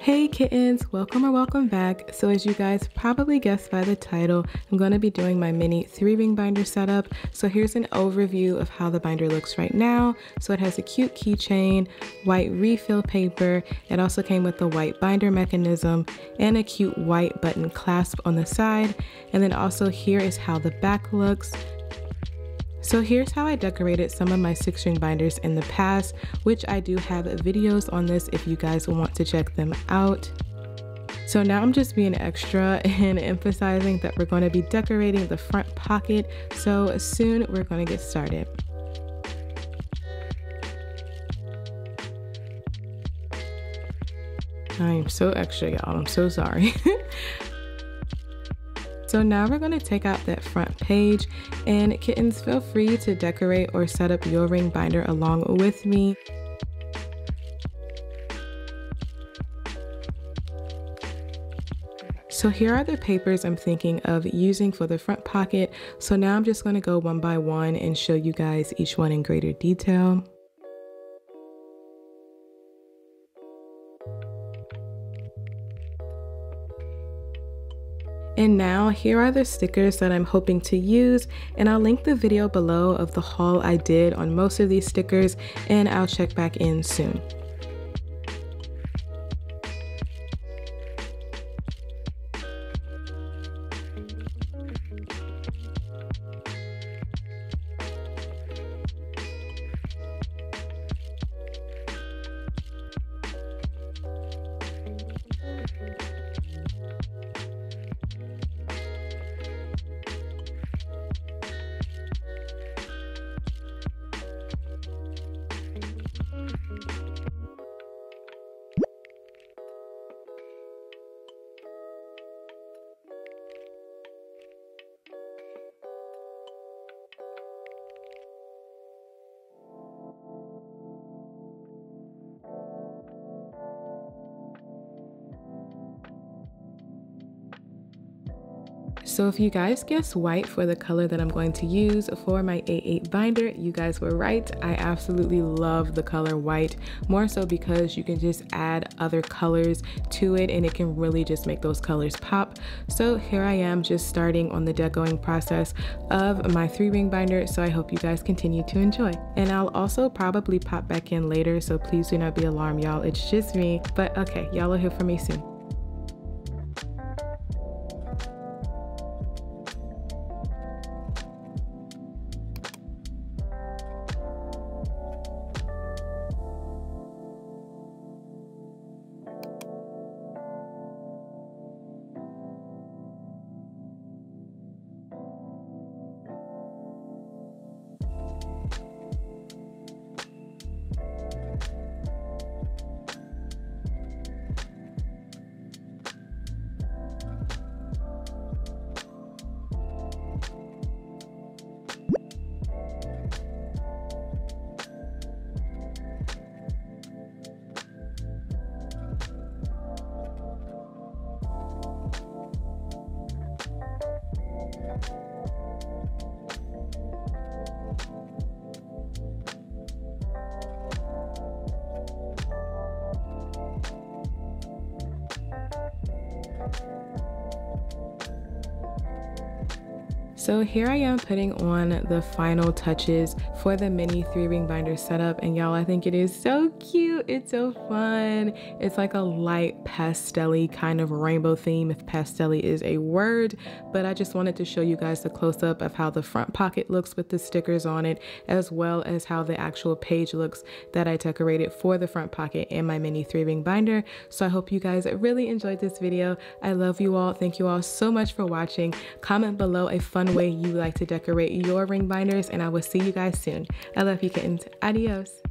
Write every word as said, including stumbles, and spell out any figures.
Hey kittens, welcome or welcome back. So as you guys probably guessed by the title, I'm going to be doing my mini three ring binder setup. So here's an overview of how the binder looks right now. So it has a cute keychain, white refill paper. It also came with the white binder mechanism and a cute white button clasp on the side. And then also here is how the back looks. So here's how I decorated some of my six ring binders in the past, which I do have videos on this if you guys want to check them out. So now I'm just being extra and emphasizing that we're going to be decorating the front pocket. So soon we're going to get started. I am so extra, y'all. I'm so sorry. So now we're going to take out that front page, and kittens, feel free to decorate or set up your ring binder along with me. So here are the papers I'm thinking of using for the front pocket. So now I'm just going to go one by one and show you guys each one in greater detail. And now here are the stickers that I'm hoping to use, and I'll link the video below of the haul I did on most of these stickers, and I'll check back in soon. So if you guys guessed white for the color that I'm going to use for my A eight binder, you guys were right. I absolutely love the color white, more so because you can just add other colors to it and it can really just make those colors pop. So here I am just starting on the decoing process of my three ring binder. So I hope you guys continue to enjoy. And I'll also probably pop back in later, so please do not be alarmed, y'all. It's just me. But okay, y'all will hear from me soon. So here I am putting on the final touches for the mini three ring binder setup, and y'all, I think it is so cute. It's so fun. It's like a light pastel-y kind of rainbow theme, if pastel-y is a word, but I just wanted to show you guys the close-up of how the front pocket looks with the stickers on it, as well as how the actual page looks that I decorated for the front pocket and my mini three ring binder. So I hope you guys really enjoyed this video. I love you all. Thank you all so much for watching. Comment below a fun way you like to decorate your ring binders, and I will see you guys soon. I love you kittens. Adios.